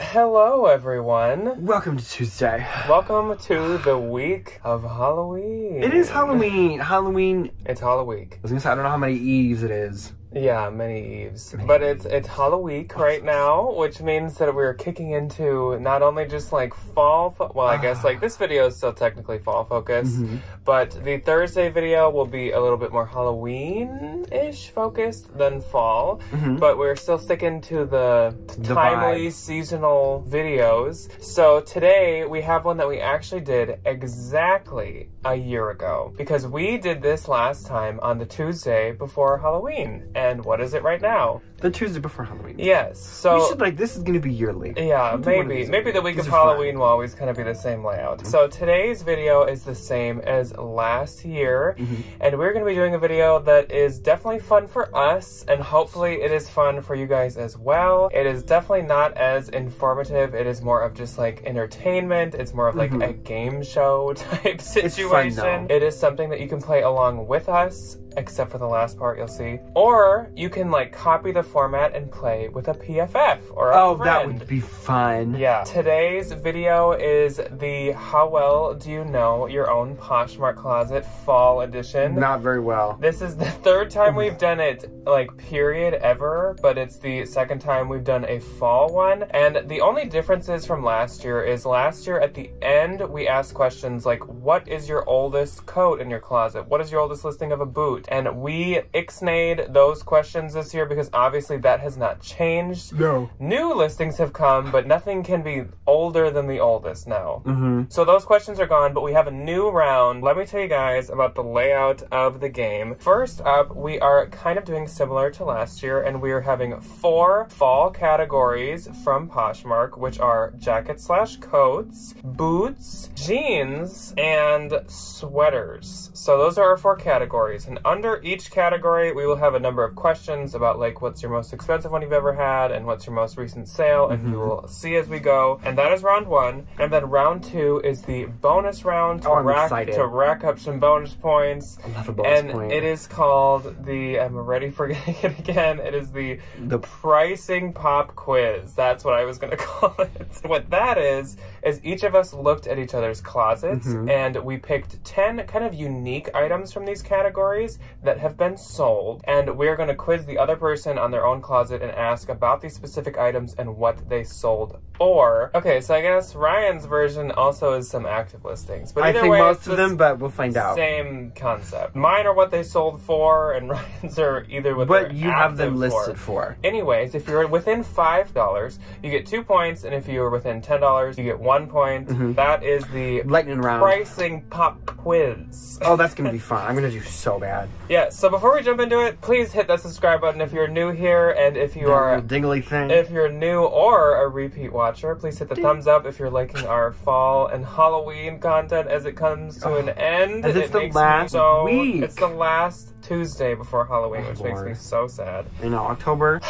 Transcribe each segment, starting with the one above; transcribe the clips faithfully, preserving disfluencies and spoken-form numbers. Hello everyone. Welcome to Tuesday. Welcome to the week of Halloween. It is Halloween. Halloween. It's Halloween. I was gonna say, I don't know how many Eves it is. Yeah, many Eves. Many but Eves. it's it's Halloween right now, which means that we're kicking into not only just like fall, fo well I guess like this video is still technically fall focused, mm-hmm. but the Thursday video will be a little bit more Halloween-ish focused than fall, mm-hmm. but we're still sticking to the, the timely vibe. Seasonal videos. So today we have one that we actually did exactly a year ago because we did this last time on the Tuesday before Halloween. And what is it right now? The Tuesday before Halloween. Yes. So we should, like, this is going to be yearly. Yeah, maybe. Maybe the week of Halloween will always kind of be the same layout. Mm-hmm. So today's video is the same as last year. Mm-hmm. And we're going to be doing a video that is definitely fun for us. And hopefully it is fun for you guys as well. It is definitely not as informative. It is more of just like entertainment. It's more of like mm-hmm. a game show type situation. It's fun, though. It is something that you can play along with us. Except for the last part, you'll see. Or you can like copy the format and play with a P F F or a oh, friend. That would be fun. Yeah. Today's video is the How Well Do You Know Your Own Poshmark Closet Fall Edition. Not very well. This is the third time we've done it, like period ever, but it's the second time we've done a fall one. And the only differences from last year is last year at the end, we asked questions like, what is your oldest coat in your closet? What is your oldest listing of a boot? And we ixnayed those questions this year because obviously that has not changed. No. New listings have come, but nothing can be older than the oldest now. Mm-hmm. So those questions are gone, but we have a new round. Let me tell you guys about the layout of the game. First up, we are kind of doing similar to last year, and we are having four fall categories from Poshmark, which are jackets slash coats, boots, jeans, and sweaters. So those are our four categories. And under each category, we will have a number of questions about like, what's your most expensive one you've ever had? And what's your most recent sale? And mm-hmm. we will see as we go. And that is round one. And then round two is the bonus round to, oh, rack, to rack up some bonus points. I love a bonus and point. It is called the, I'm already forgetting it again. It is the, the pricing pop quiz. That's what I was going to call it. What that is, is each of us looked at each other's closets mm-hmm. and we picked ten kind of unique items from these categories that have been sold, and we're going to quiz the other person on their own closet and ask about these specific items and what they sold. Or okay, so I guess Ryan's version also is some active listings, but I think way, most of them, but we'll find out. Same concept. Mine are what they sold for, and Ryan's are either what but you have them listed for. for. Anyways, if you're within five dollars, you get two points, and if you are within ten dollars, you get one point. Mm-hmm. That is the lightning round pricing pop quiz. Oh, that's gonna be fun. I'm gonna do so bad. Yeah, so before we jump into it, please hit that subscribe button if you're new here, and if you that are dingly thing. If you're new or a repeat watcher, please hit the Ding. thumbs up if you're liking our fall and Halloween content as it comes to oh. an end. As it's it the last so, week. It's the last Tuesday before Halloween, oh, which Lord. makes me so sad. I know, October.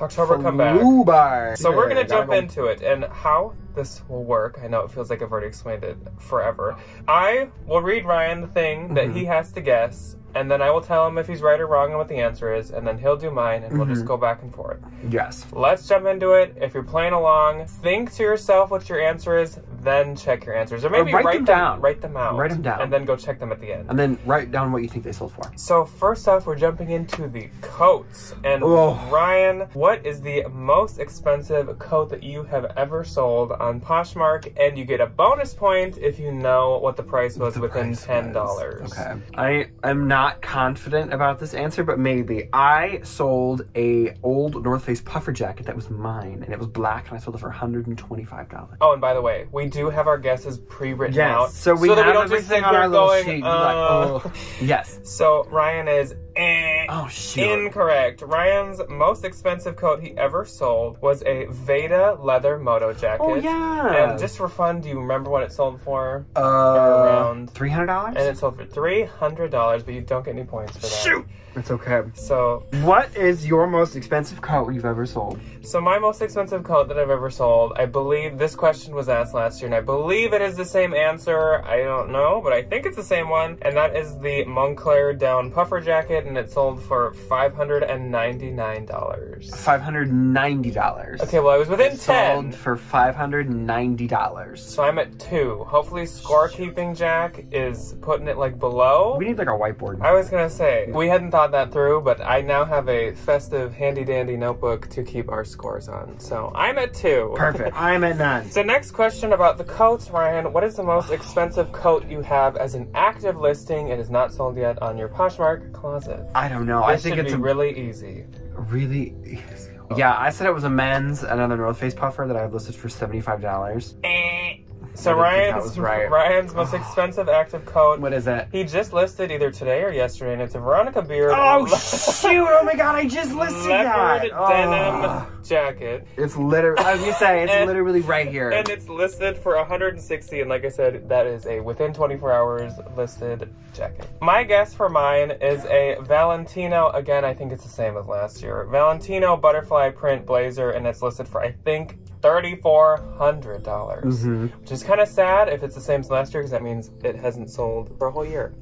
October come back. So we're gonna jump into it and how this will work. I know it feels like I've already explained it forever. I will read Ryan the thing that mm-hmm. he has to guess, and then I will tell him if he's right or wrong and what the answer is, and then he'll do mine, and mm-hmm. we'll just go back and forth. Yes. Let's jump into it. If you're playing along, think to yourself what your answer is, then check your answers. Or maybe or write, write them down. Write them out. Write them down. And then go check them at the end. And then write down what you think they sold for. So first off, we're jumping into the coats. And oh. Ryan, what is the most expensive coat that you have ever sold on Poshmark? And you get a bonus point if you know what the price was the within price ten dollars. Was. Okay. I am not Not confident about this answer, but maybe. I sold a old North Face puffer jacket that was mine, and it was black, and I sold it for one hundred twenty-five dollars. Oh, and by the way, we do have our guesses pre-written yes. out, so we so have that we don't everything just on our little going, sheet. Uh... Like, oh. Yes. So Ryan is eh, oh, incorrect. Ryan's most expensive coat he ever sold was a Veda leather moto jacket. Oh yeah. And just for fun, do you remember what it sold for? Uh, around three hundred dollars. And it sold for three hundred dollars, but you don't. Don't get any points for that. Shoot! It's okay. So, what is your most expensive coat you've ever sold? So, my most expensive coat that I've ever sold, I believe this question was asked last year, and I believe it is the same answer. I don't know, but I think it's the same one. And that is the Moncler down puffer jacket, and it sold sold for five hundred ninety-nine dollars. five hundred ninety dollars. Okay, well, I was within ten. Sold for five hundred ninety dollars. So I'm at two. Hopefully scorekeeping Jack is putting it, like, below. We need, like, a whiteboard. I was gonna say, we hadn't thought that through, but I now have a festive handy-dandy notebook to keep our scores on. So I'm at two. Perfect. I'm at nine. So next question about the coats, Ryan. What is the most expensive coat you have as an active listing and is not sold yet on your Poshmark closet? I don't know. This I think it's be a... really easy. Really easy. Yeah, I said it was a men's, another North Face puffer that I had listed for seventy-five dollars. Eh. So Ryan's, right. Ryan's most expensive active coat. What is that? He just listed either today or yesterday, and it's a Veronica Beard. Oh, shoot! Oh my god, I just listed leopard that! Leopard denim oh. jacket. It's literally, as you say, it's and, literally right here. And it's listed for one hundred sixty dollars, and like I said, that is a within twenty-four hours listed jacket. My guess for mine is a Valentino, again, I think it's the same as last year. Valentino butterfly print blazer, and it's listed for, I think, three thousand four hundred dollars, mm-hmm. which is kind of sad if it's the same as last year because that means it hasn't sold for a whole year.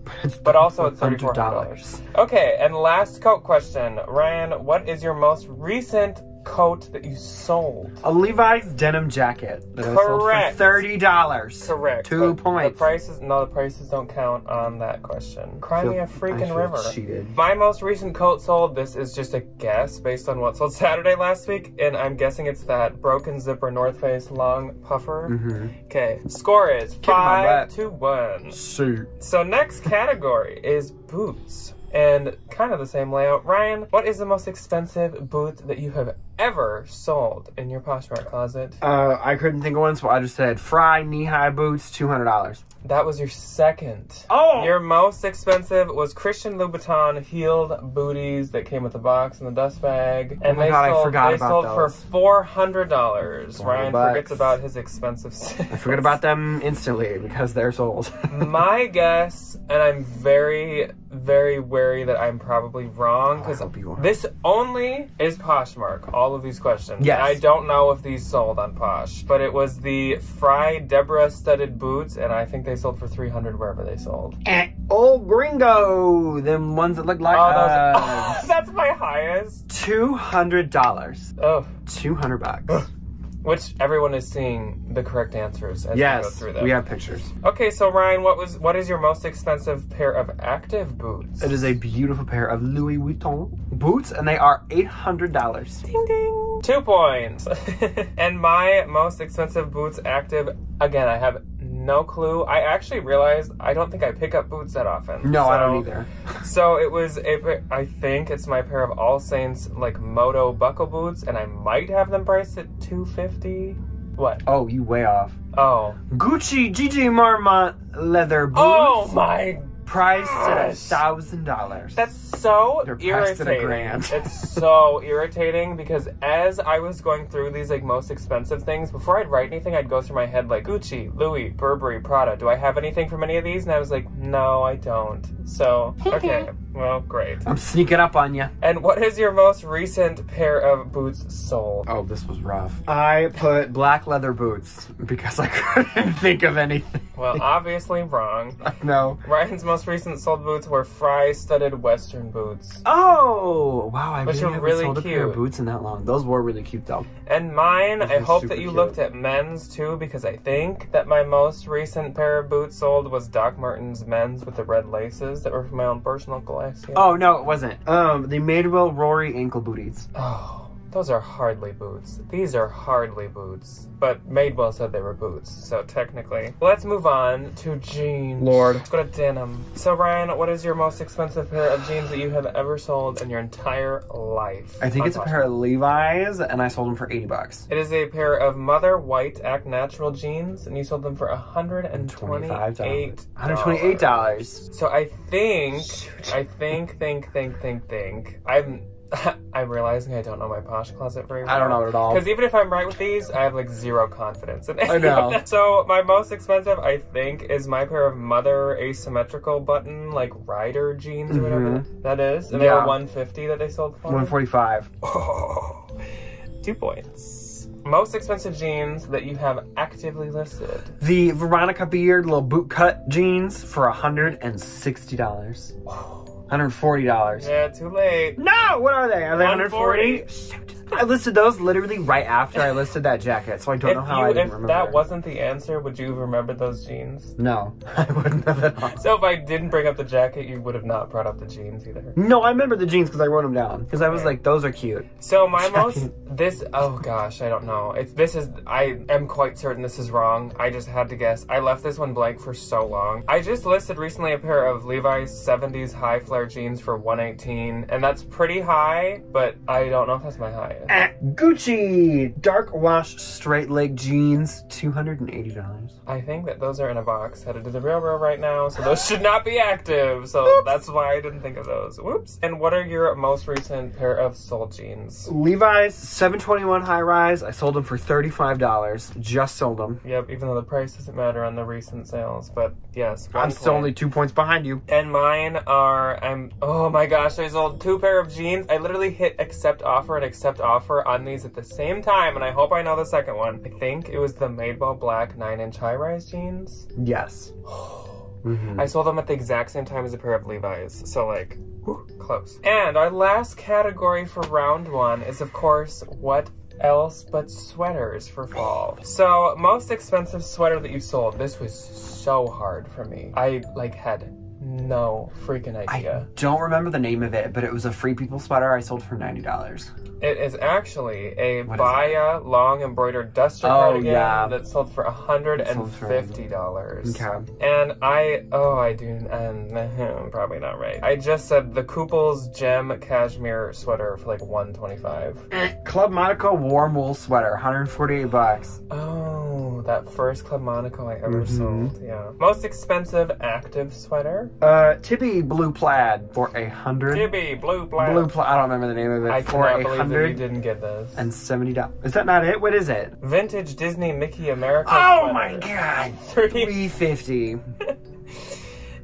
But also it's three thousand four hundred dollars. Okay, and last coat question. Ryan, what is your most recent coat that you sold? A Levi's denim jacket that I sold for thirty dollars. Correct. Two the, points. The prices, no, the prices don't count on that question. Cry me a freaking river. Cheated. My most recent coat sold, this is just a guess based on what sold Saturday last week, and I'm guessing it's that broken zipper North Face long puffer. Okay, mm-hmm. Score is five to one. Shoot. So next category is boots. And kind of the same layout. Ryan, what is the most expensive boot that you have ever sold in your Poshmark closet? Uh, I couldn't think of one, so I just said Frye knee-high boots, two hundred dollars. That was your second. Oh! Your most expensive was Christian Louboutin heeled booties that came with the box and the dust bag. And oh my they God, sold, I forgot they about sold those. for four hundred dollars. Ryan bucks. forgets about his expensive sales. I forget about them instantly because they're sold. My guess, and I'm very, very wary that I'm probably wrong, because oh, this only is Poshmark, all of these questions. Yes. And I don't know if these sold on Posh, but it was the Frye Deborah studded boots, and I think they They sold for three hundred dollars wherever they sold. And Old Gringo, them ones that look like oh, those, uh, oh, that's my highest. two hundred dollars. Oh. two hundred bucks. Ugh. Which everyone is seeing the correct answers as yes, we go through them. We have pictures. Okay, so Ryan, what was what is your most expensive pair of active boots? It is a beautiful pair of Louis Vuitton boots, and they are eight hundred dollars. Ding ding. Two points. And my most expensive boots active, again, I have no clue. I actually realized I don't think I pick up boots that often. No, so, I don't either. So it was, a, I think it's my pair of All Saints, like, moto buckle boots, and I might have them priced at two hundred fifty dollars. What? Oh, you way off. Oh. Gucci Gigi Marmont leather boots. Oh my god. Priced at a thousand dollars. That's so They're irritating. Priced at a grand. It's so irritating because as I was going through these like most expensive things, before I'd write anything, I'd go through my head like Gucci, Louis, Burberry, Prada. Do I have anything from any of these? And I was like, no, I don't. So, okay. Well, great. I'm sneaking up on you. And what is your most recent pair of boots sold? Oh, this was rough. I put black leather boots because I couldn't think of anything. Well, obviously wrong. No. Ryan's most recent sold boots were Frye studded western boots. Oh! Wow, I really haven't really sold a pair of boots in that long. Those were really cute, though. And mine, I hope that you cute. looked at men's, too, because I think that my most recent pair of boots sold was Doc Martens men's with the red laces that were from my own personal collection. Oh, no, it wasn't. Um, the Madewell Rory ankle booties. Oh, those are hardly boots. These are hardly boots. But Madewell said they were boots, so technically. Let's move on to jeans. Lord. Let's go to denim. So, Ryan, what is your most expensive pair of jeans that you have ever sold in your entire life? I think it's a pair of Levi's, and I sold them for eighty bucks. It is a pair of Mother White Act Natural jeans, and you sold them for one hundred twenty-eight dollars. one hundred twenty-eight dollars. So I think, I think, think, think, think, think, I'm... I'm realizing I don't know my Posh closet very well. I don't know it at all. Because even if I'm right with these, I have like zero confidence in any I know. So my most expensive, I think, is my pair of Mother asymmetrical button, like rider jeans mm-hmm. or whatever that is. And yeah. They were one hundred fifty dollars that they sold for. one hundred forty-five dollars. Oh, two points. Most expensive jeans that you have actively listed. The Veronica Beard little boot cut jeans for one hundred sixty dollars. Oh. one hundred forty dollars. Yeah, too late. No! What are they? Are they one forty? Shoot. I listed those literally right after I listed that jacket, so I don't if know how you, I didn't if remember. If that wasn't the answer, would you remember those jeans? No, I wouldn't have at all. So if I didn't bring up the jacket, you would have not brought up the jeans either? No, I remember the jeans because I wrote them down. Because I was like, those are cute. So my most, this, oh gosh, I don't know. It's This is, I am quite certain this is wrong. I just had to guess. I left this one blank for so long. I just listed recently a pair of Levi's seventies high flare jeans for one eighteen, and that's pretty high, but I don't know if that's my highest. At Gucci, dark wash straight leg jeans, two hundred eighty dollars. I think that those are in a box headed to the railroad right now, so those should not be active. So Oops. That's why I didn't think of those. Whoops. And what are your most recent pair of sold jeans? Levi's seven twenty-one high rise. I sold them for thirty-five dollars. Just sold them. Yep, even though the price doesn't matter on the recent sales, but yes. I'm point. still only two points behind you. And mine are, I'm, oh my gosh, I sold two pair of jeans. I literally hit accept offer and accept offer. offer on these at the same time, and I hope I know the second one. I think it was the Madewell black nine inch high-rise jeans. Yes. Mm-hmm. I sold them at the exact same time as a pair of Levi's, so like, whew, close. And our last category for round one is, of course, what else but sweaters for fall. So, most expensive sweater that you sold. This was so hard for me. I, like, had no freaking idea. I don't remember the name of it, but it was a Free People sweater I sold for ninety dollars. It is actually a Baya long embroidered duster oh, cardigan yeah. that sold for one hundred fifty dollars. Okay. And I, oh, I do, and I'm probably not right. I just said the Kooples gem cashmere sweater for like one twenty-five. Club Monaco warm wool sweater, one forty-eight bucks. Oh, that first Club Monaco I ever mm-hmm. sold, yeah. Most expensive active sweater? Uh, Tibby blue plaid for a hundred. Tibby blue plaid. Blue plaid. I don't remember the name of it. I for a hundred. You didn't get this. And seventy dollars. Is that not it? What is it? Vintage Disney Mickey America. Oh my god. Three fifty.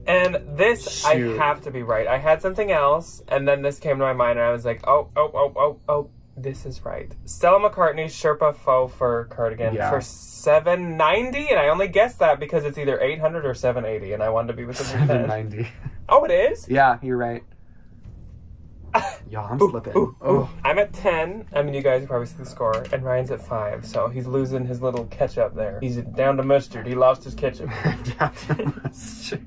And this, Shoot. I have to be right. I had something else, and then this came to my mind, and I was like, oh, oh, oh, oh, oh. This is right. Stella McCartney's Sherpa faux fur cardigan yeah. for seven ninety, and I only guessed that because it's either eight hundred or seven eighty, and I wanted to be with the seven ninety. Oh, it is? Yeah, you're right. Y'all, I'm ooh, slipping. Ooh, ooh. Ooh. I'm at ten. I mean, you guys probably see the score. And Ryan's at five, so he's losing his little catch-up there. He's down to mustard. He lost his ketchup. Down to mustard.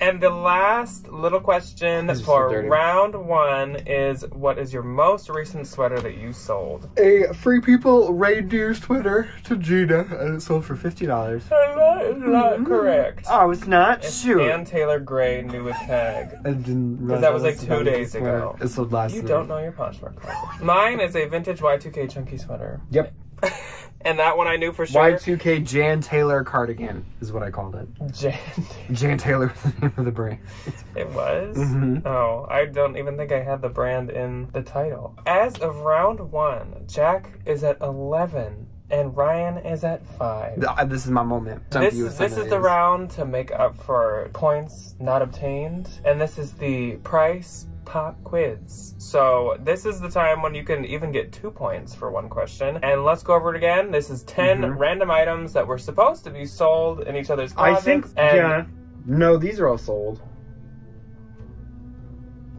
And the last little question for round one is, what is your most recent sweater that you sold? A Free People reindeer sweater to Gina, and it sold for fifty dollars. That is not correct. Oh, it's not? It's Shoot. Ann Taylor Gray knew with tag. I didn't realize. Because that was like two days ago. It sold last You night. Don't know your Poshmark card. Mine is a vintage Y two K chunky sweater. Yep. And that one I knew for sure. Y two K Jan Taylor cardigan is what I called it. Jan Jan Taylor was the name of the brand. It was? Mm-hmm. Oh, I don't even think I had the brand in the title. As of round one, Jack is at eleven. And Ryan is at five. This is my moment. Some this is, this is the round to make up for points not obtained. And this is the price pop quiz. So this is the time when you can even get two points for one question. And let's go over it again. This is ten mm-hmm. random items that were supposed to be sold in each other's closets. I think, and yeah. No, these are all sold.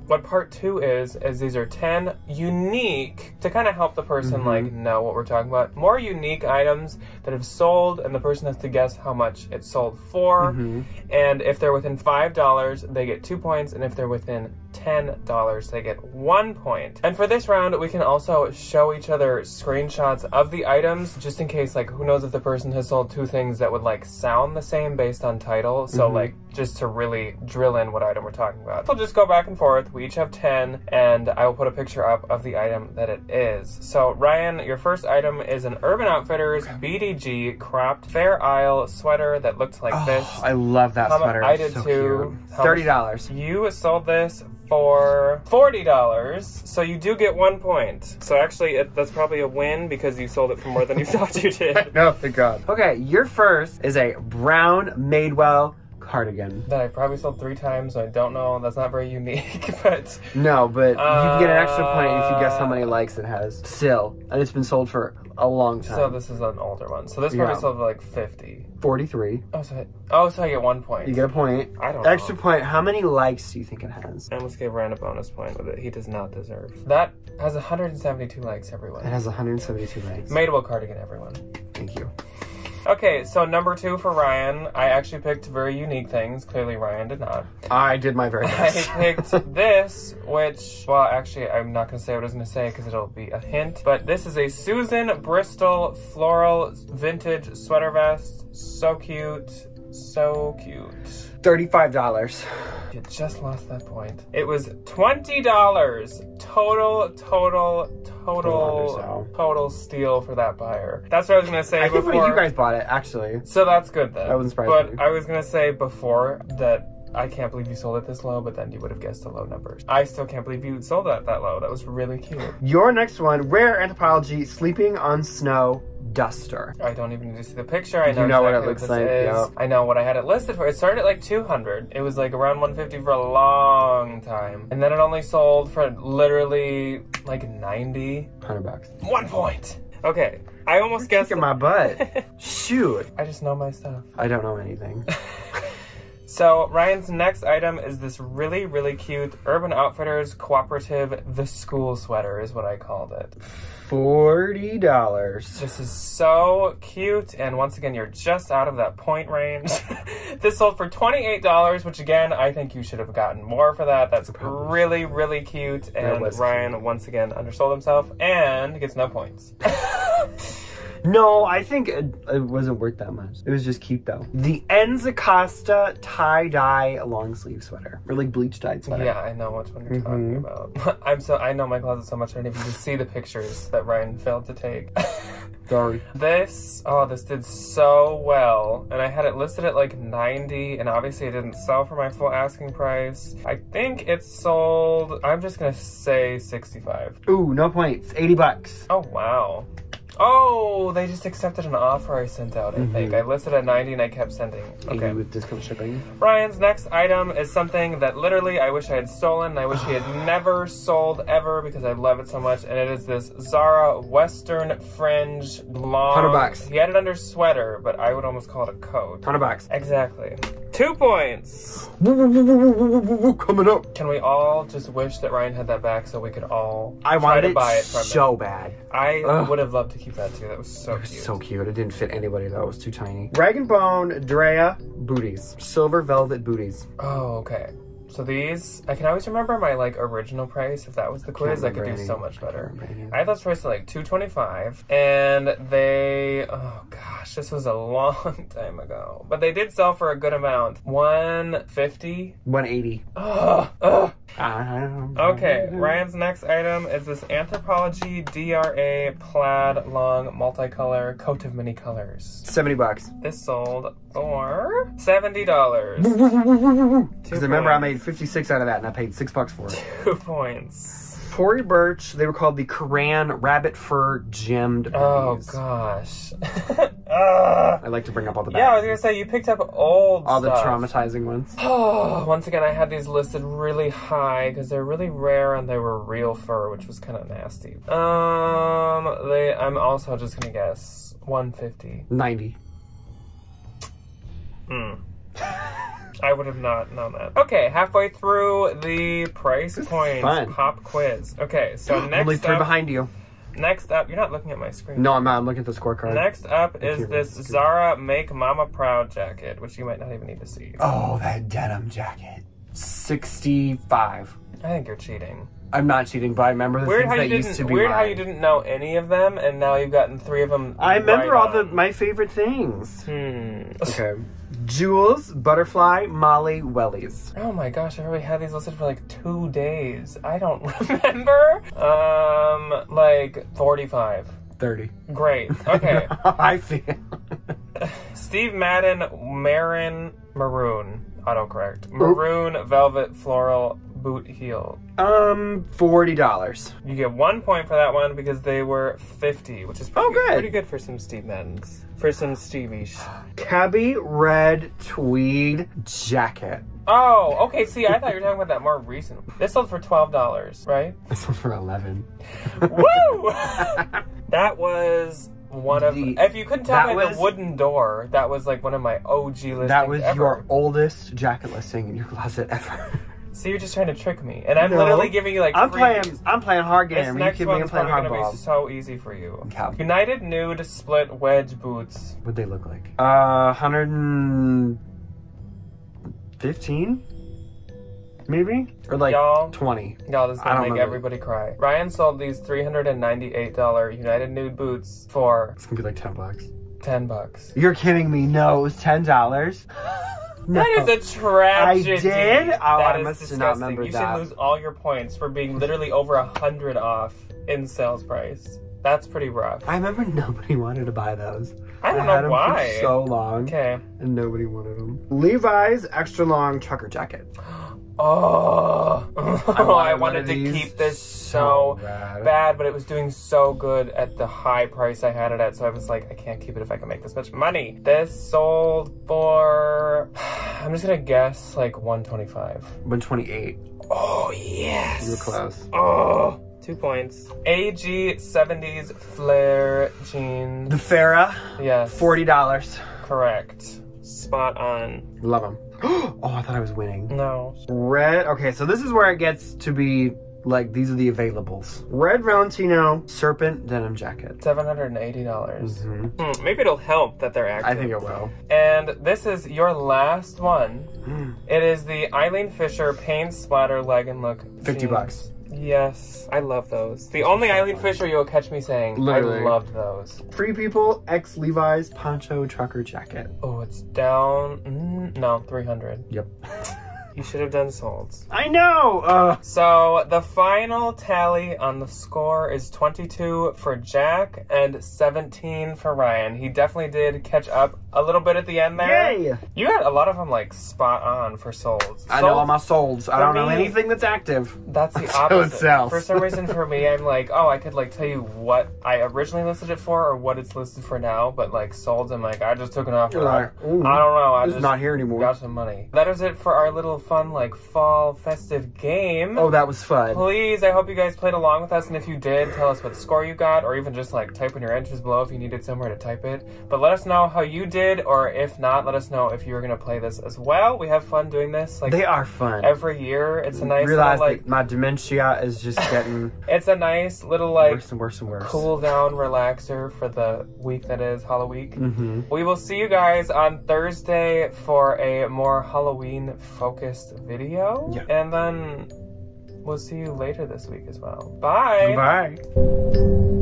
What part two is, is these are ten unique, to kind of help the person mm-hmm. like know what we're talking about, more unique items that have sold, and the person has to guess how much it sold for. Mm-hmm. And if they're within five dollars, they get two points. And if they're within ten dollars, they get one point. And for this round, we can also show each other screenshots of the items, just in case, like, who knows if the person has sold two things that would like sound the same based on title. So mm-hmm. like, just to really drill in what item we're talking about. We'll just go back and forth. We each have ten, and I will put a picture up of the item that it is. So Ryan, your first item is an Urban Outfitters B D G cropped Fair Isle sweater that looks like oh, this. I love that How sweater. I did so too. thirty dollars. You sold this for forty dollars, so you do get one point. So actually, it, that's probably a win because you sold it for more than you thought you did. No, thank God. Okay, your first is a brown Madewell cardigan that I probably sold three times, so I don't know. That's not very unique, but no, but uh, you can get an extra point if you guess how many likes it has. Still, and it's been sold for a long time. So this is an older one. So this probably yeah. sold for like fifty. Forty-three. Oh, so I, oh, so I get one point. You get a point. I don't. Extra know. point. How many likes do you think it has? I almost gave Rand a bonus point with it. He does not deserve. That has one hundred and seventy-two likes. Everyone. It has one hundred and seventy-two likes. Madewell cardigan, everyone. Thank you. Okay, so number two for Ryan. I actually picked very unique things. Clearly, Ryan did not. I did my very best. I picked this, which, well, actually, I'm not going to say what I was going to say because it'll be a hint. But this is a Susan Bristol floral vintage sweater vest. So cute. So cute. thirty-five dollars. You just lost that point. It was twenty dollars total, total, total, total steal for that buyer. That's what I was gonna say I before. Think you guys bought it, actually. So that's good then. That was surprising. But me. I was gonna say before that I can't believe you sold it this low, but then you would have guessed the low numbers. I still can't believe you sold that that low. That was really cute. Your next one, Rare Anthropologie, Sleeping on Snow duster. I don't even need to see the picture. I know, you know exactly what it looks what this like. Is. Yeah. I know what I had it listed for. It started at like two hundred. It was like around one fifty for a long time, and then it only sold for literally like ninety. one hundred bucks. One point. Okay, I almost You're guessed. Kicking my butt. Shoot. I just know my stuff. I don't know anything. So Ryan's next item is this really, really cute Urban Outfitters Cooperative The School Sweater is what I called it. forty dollars. This is so cute, and once again, you're just out of that point range. This sold for twenty-eight dollars, which again, I think you should have gotten more for that. That's really, really cute, and Ryan, cute. once again, undersold himself and gets no points. No, I think it, it wasn't worth that much. It was just cute though. The Enza Costa tie-dye long sleeve sweater, or like bleach dyed sweater. Yeah, I know which one you're mm-hmm. talking about. I'm so I know my closet so much I don't even see the pictures that Ryan failed to take. Sorry. This, oh, this did so well, and I had it listed at like ninety, and obviously it didn't sell for my full asking price. I think it sold. I'm just gonna say sixty-five. Ooh, no points. eighty bucks. Oh wow. Oh, they just accepted an offer I sent out, I mm-hmm. think. I listed at ninety and I kept sending. Okay. With discount shipping. Ryan's next item is something that literally I wish I had stolen. I wish he had never sold ever because I love it so much. And it is this Zara Western Fringe long. one hundred bucks. He had it under sweater, but I would almost call it a coat. one hundred bucks. Exactly. Two points. Coming up. Can we all just wish that Ryan had that back so we could all I try to buy it from so him? bad. I Ugh. would have loved to keep that too. That was so it was cute. So cute. It didn't fit anybody though. It was too tiny. Rag and Bone Drea booties. Silver velvet booties. Oh, okay. So these, I can always remember my like original price. If that was the quiz, I could do any. so much better. I, I thought price like two twenty-five, and they, oh gosh, this was a long time ago, but they did sell for a good amount. one fifty, one eighty. Ugh, ugh. Okay, Ryan's next item is this Anthropologie D R A plaid long multicolor coat of many colors. seventy bucks. This sold for seventy dollars. Because remember, I made fifty-six out of that and I paid six bucks for it. Two points. Tory Burch, they were called the Koran rabbit fur gemmed booties. Oh gosh. uh, I like to bring up all the bad. Yeah, I was gonna say you picked up old all stuff. The traumatizing ones. Oh, once again, I had these listed really high because they're really rare and they were real fur, which was kind of nasty. Um, they. I'm also just gonna guess one fifty. ninety. Hmm. I would have not known that. Okay, halfway through the price point pop quiz. Okay, so next Only three up, behind you. Next up, you're not looking at my screen. No, I'm not. I'm looking at the scorecard. Next up is this Zara Make Mama Proud jacket, which you might not even need to see. Oh, that denim jacket. sixty-five. I think you're cheating. I'm not cheating, but I remember the weird things that used to be Weird mine. how you didn't know any of them, and now you've gotten three of them I remember right all on. the my favorite things. Hmm. Okay. Jewels, Butterfly, Molly, Wellies. Oh my gosh, I already had these listed for like two days. I don't remember. Um, like forty-five. thirty. Great. Okay. I feel. Steve Madden, Marin, Maroon. Autocorrect. Maroon, Oop. velvet, floral, boot heel? Um, forty dollars. You get one point for that one because they were fifty, which is pretty, oh, good. pretty good for some Stevens. For some Stevies. Cabby red tweed jacket. Oh, okay. See, I thought you were talking about that more recent. This sold for twelve dollars, right? This sold for eleven dollars. Woo! That was one of, the, if you couldn't tell by was, the wooden door, that was like one of my O G listings That was ever. Your oldest jacket listing in your closet ever. So you're just trying to trick me, and I'm no. literally giving you like. I'm free playing. Games. I'm playing hard game. This next one's probably going to be so easy for you. Yeah. United Nude split wedge boots. What'd they look like? Uh, one hundred fifteen, maybe, or like y'all, twenty. Y'all, this is gonna make remember. everybody cry. Ryan sold these three hundred ninety-eight dollar United Nude boots for. It's gonna be like ten bucks. Ten bucks. You're kidding me? No, it was ten dollars. No. That is a tragedy. I did? Oh, I must not remember that. You should lose all your points for being literally over a hundred off in sales price. That's pretty rough. I remember nobody wanted to buy those. I don't I know had why. Them for so long. Okay. And nobody wanted them. Levi's extra long trucker jacket. Oh, I wanted, I wanted to keep this so, so bad. bad, but it was doing so good at the high price I had it at, so I was like, I can't keep it if I can make this much money. This sold for, I'm just gonna guess, like one twenty-five. one twenty-eight. Oh, yes. You were close. Oh, two points. A G seventies flare jeans. The Farrah. Yes. forty dollars. Correct. Spot on. Love them. Oh, I thought I was winning. No. Red, okay, so this is where it gets to be, like, these are the availables. Red Valentino Serpent denim jacket. seven hundred eighty dollars. Mm-hmm. Mm, maybe it'll help that they're active. I think it will. And this is your last one. Mm. It is the Eileen Fisher Paint Splatter Leg and Look fifty jeans. bucks. Yes, I love those. The only Eileen Fisher you'll catch me saying, literally. I loved those. Free People X Levi's poncho trucker jacket. Oh, it's down, mm, no, three hundred. Yep. You should have done solds. I know! Uh. So the final tally on the score is twenty-two for Jack and seventeen for Ryan. He definitely did catch up a little bit at the end there. Yay! You had a lot of them like spot on for solds. I know all my solds. I don't know anything that's active. That's the opposite. For some reason for me, I'm like, oh, I could like tell you what I originally listed it for or what it's listed for now, but like solds, I'm like, I just took an offer. Like, I don't know. I just not here anymore. Got some money. That is it for our little fun like fall festive game. Oh, that was fun. Please, I hope you guys played along with us, and if you did, tell us what score you got, or even just like type in your answers below if you needed somewhere to type it. But let us know how you did, or if not, let us know if you were gonna play this as well. We have fun doing this. Like, they are fun every year. It's a nice realize little, like my dementia is just getting it's a nice little like worse and worse and worse cool down relaxer for the week that is Halloween. Mm-hmm. We will see you guys on Thursday for a more Halloween focused video. Yeah. And then we'll see you later this week as well. Bye. Bye.